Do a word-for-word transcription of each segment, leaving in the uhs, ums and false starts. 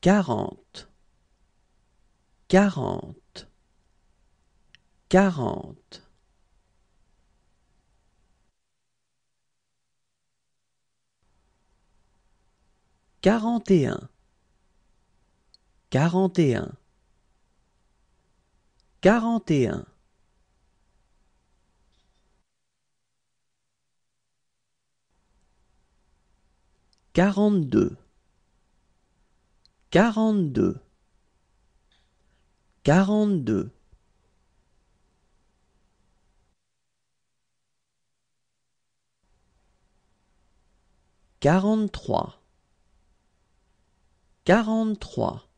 quarante, quarante, quarante. Quarante et un, quarante et un, quarante et un. Quarante-deux, quarante-deux, quarante-deux. Quarante-trois, quarante-trois,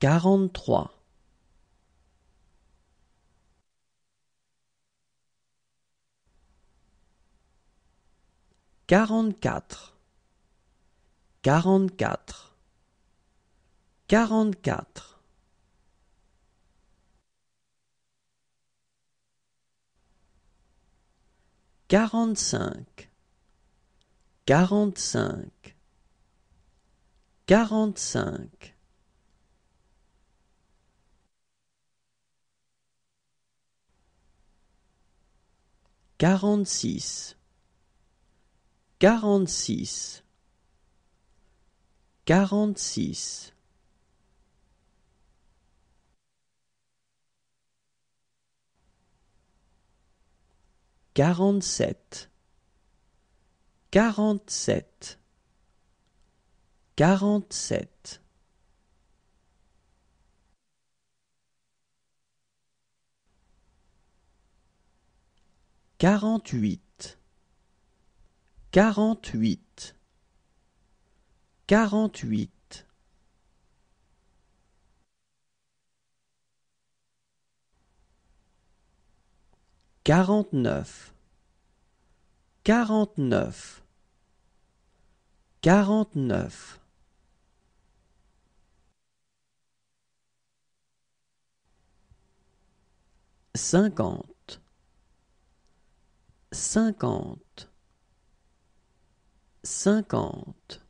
quarante-trois. Quarante-quatre, quarante-quatre, quarante-quatre. Quarante-cinq, quarante-cinq, quarante-cinq. Quarante-six, quarante-six, quarante-six. Quarante-sept, quarante-sept, quarante-sept. Quarante-huit, quarante-huit, quarante-huit. Quarante-neuf, quarante-neuf, quarante-neuf. Cinquante, cinquante, cinquante.